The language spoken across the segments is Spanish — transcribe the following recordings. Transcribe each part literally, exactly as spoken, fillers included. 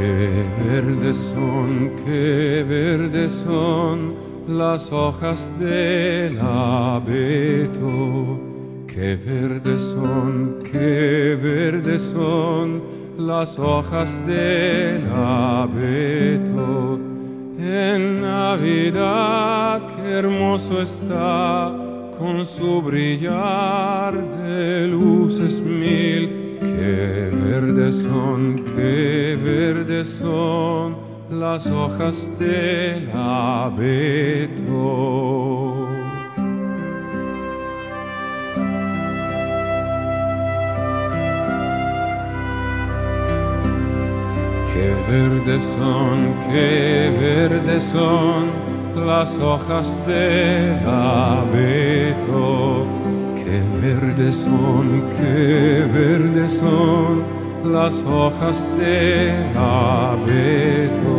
Qué verdes son, qué verdes son las hojas del abeto. Qué verdes son, qué verdes son las hojas del abeto. En Navidad, qué hermoso está con su brillar de luces mil. Qué verdes son, qué verdes son las hojas del abeto. Qué verdes son, qué verdes son las hojas del abeto. Qué verdes son, qué verdes son las hojas del abeto.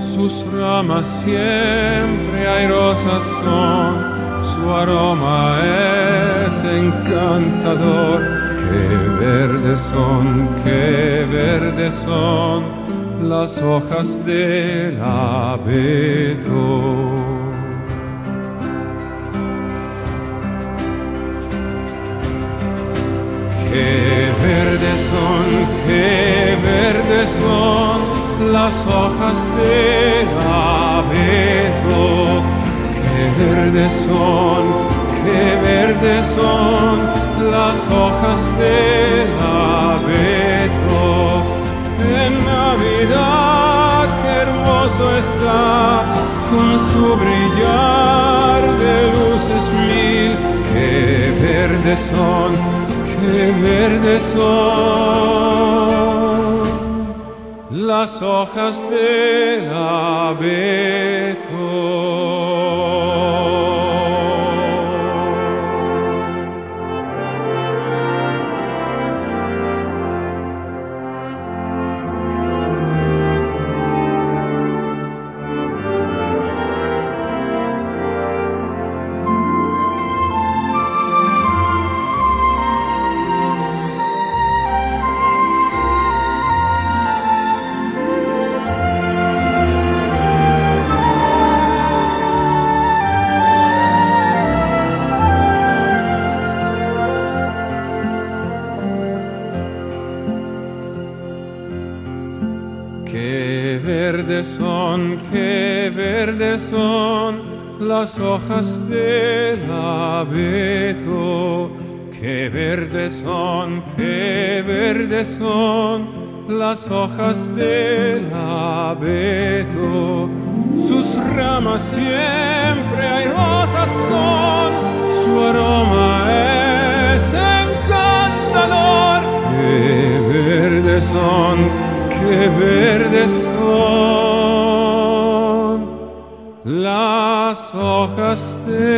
Sus ramas siempre airosas son, su aroma es encantador. Qué verdes son, qué verdes son las hojas del abeto. Qué verdes son, qué verdes son las hojas del abeto. Qué verdes son, qué verdes son las hojas del abeto. En Navidad, qué hermoso está con su brillar de luces mil. Qué verdes son, qué verdes son las hojas del abeto. Qué verdes son, qué verdes son las hojas del abeto. Qué verdes son, qué verdes son las hojas del abeto. Sus ramas siempre airosas son, su aroma es encantador. Qué verdes son, qué verdes son las hojas de